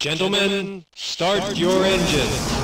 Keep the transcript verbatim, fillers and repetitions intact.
Gentlemen, start your engines.